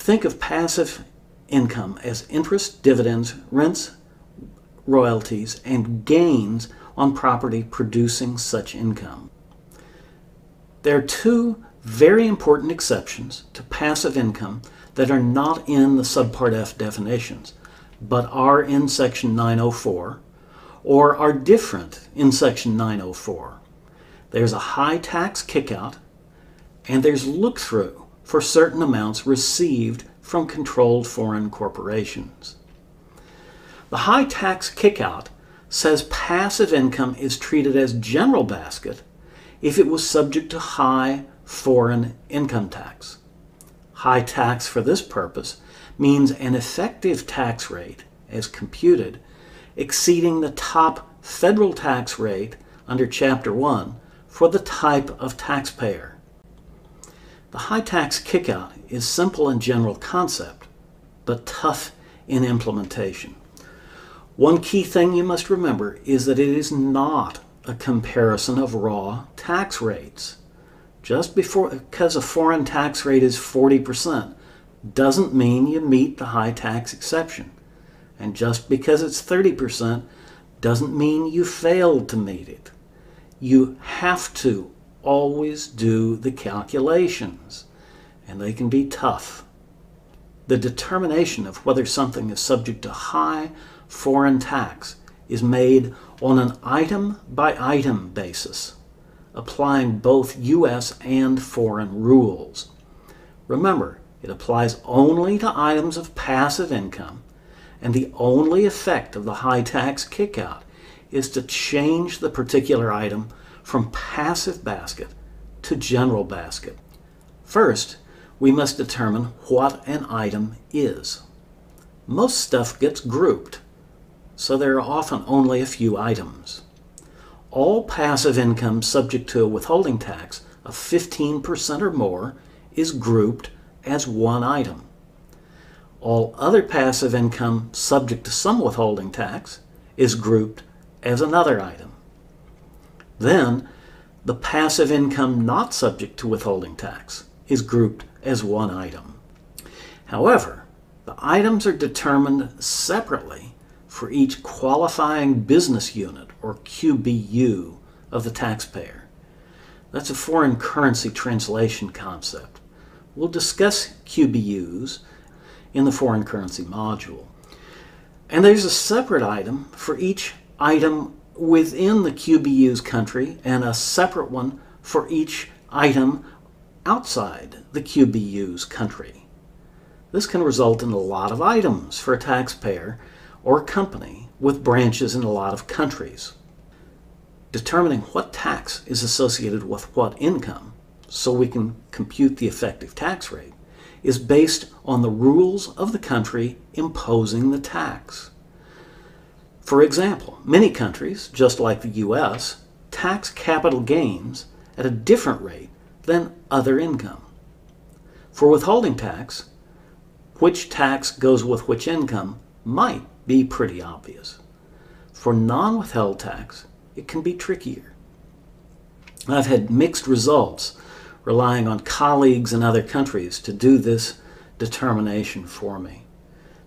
Think of passive income as interest, dividends, rents, royalties, and gains on property producing such income. There are two very important exceptions to passive income that are not in the subpart F definitions, but are in Section 904 or are different in Section 904. There's a high tax kickout and there's look-through for certain amounts received from controlled foreign corporations. The high tax kickout says passive income is treated as general basket if it was subject to high foreign income tax. High tax for this purpose means an effective tax rate, as computed, exceeding the top federal tax rate under Chapter 1 for the type of taxpayer. The high tax kickout is simple in general concept, but tough in implementation. One key thing you must remember is that it is not a comparison of raw tax rates. Just because a foreign tax rate is 40% doesn't mean you meet the high tax exception. And just because it's 30% doesn't mean you failed to meet it. You have to always do the calculations, and they can be tough. The determination of whether something is subject to high foreign tax is made on an item-by-item basis, applying both U.S. and foreign rules. Remember, it applies only to items of passive income, and the only effect of the high tax kickout is to change the particular item from passive basket to general basket. First, we must determine what an item is. Most stuff gets grouped, so there are often only a few items. All passive income subject to a withholding tax of 15% or more is grouped as one item. All other passive income subject to some withholding tax is grouped as another item. Then, the passive income not subject to withholding tax is grouped as one item. However, the items are determined separately for each qualifying business unit, or QBU, of the taxpayer. That's a foreign currency translation concept. We'll discuss QBUs in the foreign currency module. And there's a separate item for each item within the QBU's country and a separate one for each item outside the QBU's country. This can result in a lot of items for a taxpayer or a company with branches in a lot of countries. Determining what tax is associated with what income, so we can compute the effective tax rate, is based on the rules of the country imposing the tax. For example, many countries, just like the U.S., tax capital gains at a different rate than other income. For withholding tax, which tax goes with which income might be pretty obvious. For non-withheld tax, it can be trickier. I've had mixed results relying on colleagues in other countries to do this determination for me.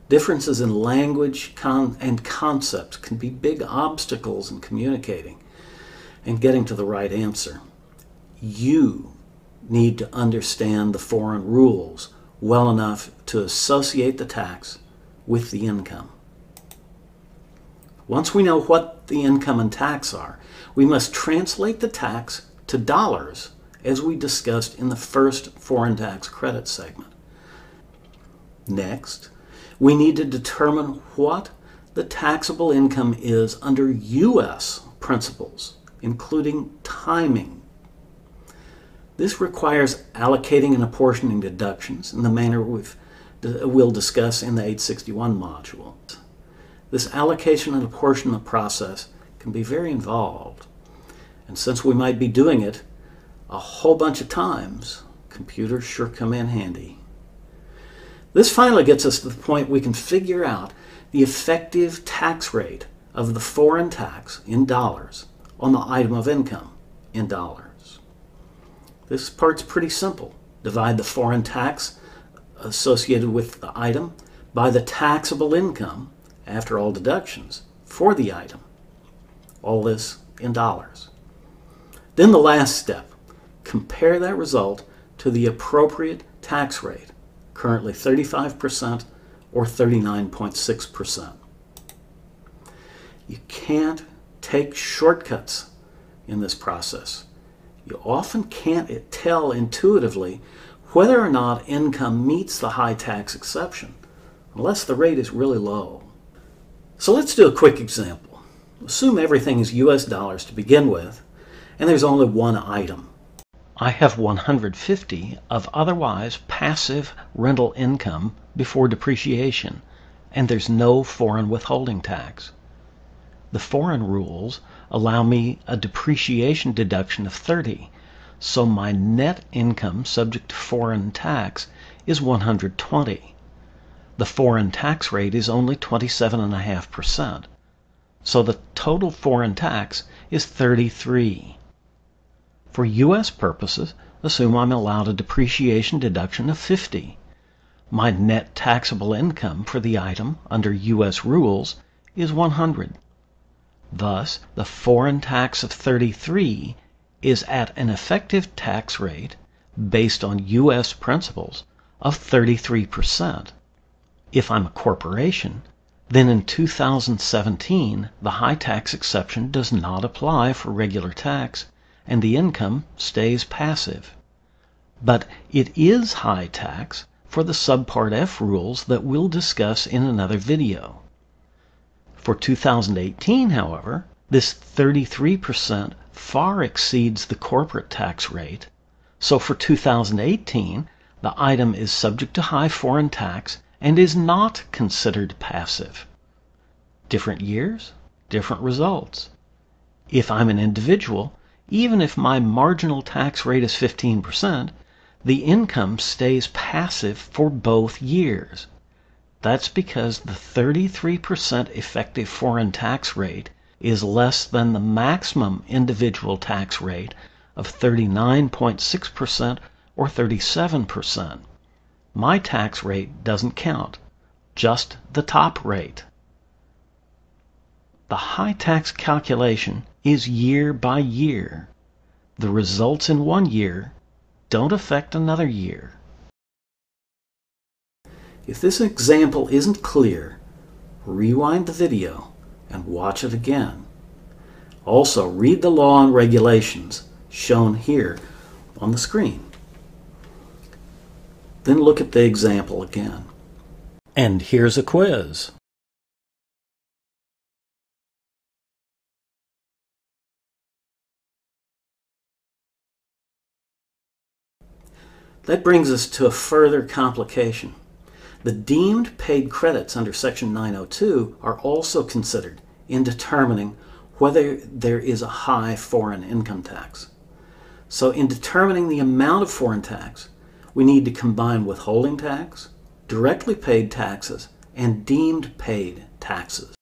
Differences in language and concepts can be big obstacles in communicating and getting to the right answer. You need to understand the foreign rules well enough to associate the tax with the income. Once we know what the income and tax are, we must translate the tax to dollars, as we discussed in the first Foreign Tax Credit segment. Next, we need to determine what the taxable income is under U.S. principles, including timing. This requires allocating and apportioning deductions in the manner we'll discuss in the 861 module. This allocation and apportionment process can be very involved, and since we might be doing it a whole bunch of times, computers sure come in handy. This finally gets us to the point we can figure out the effective tax rate of the foreign tax in dollars on the item of income in dollars. This part's pretty simple. Divide the foreign tax associated with the item by the taxable income after all deductions for the item. All this in dollars. Then the last step, compare that result to the appropriate tax rate, currently 35% or 39.6%. You can't take shortcuts in this process. You often can't tell intuitively whether or not income meets the high tax exception, unless the rate is really low. So let's do a quick example. Assume everything is US dollars to begin with, and there's only one item. I have $150 of otherwise passive rental income before depreciation, and there's no foreign withholding tax. The foreign rules allow me a depreciation deduction of 30, so my net income subject to foreign tax is 120. The foreign tax rate is only 27.5%, so the total foreign tax is 33. For U.S. purposes, assume I'm allowed a depreciation deduction of 50. My net taxable income for the item under U.S. rules is 100. Thus, the foreign tax of 33 is at an effective tax rate based on U.S. principles of 33%. If I'm a corporation, then in 2017, the high tax exception does not apply for regular tax, and the income stays passive. But it is high tax for the Subpart F rules that we'll discuss in another video. For 2018, however, this 33% far exceeds the corporate tax rate, so for 2018, the item is subject to high foreign tax and is not considered passive. Different years, different results. If I'm an individual, even if my marginal tax rate is 15%, the income stays passive for both years. That's because the 33% effective foreign tax rate is less than the maximum individual tax rate of 39.6% or 37%. My tax rate doesn't count, just the top rate. The high tax calculation is year by year. The results in one year don't affect another year. If this example isn't clear, rewind the video and watch it again. Also, read the law and regulations shown here on the screen. Then look at the example again. And here's a quiz. That brings us to a further complication. The deemed paid credits under Section 902 are also considered in determining whether there is a high foreign income tax. So in determining the amount of foreign tax, we need to combine withholding tax, directly paid taxes, and deemed paid taxes.